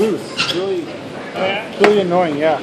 loose. It's really, really annoying, yeah.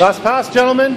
Last pass, gentlemen.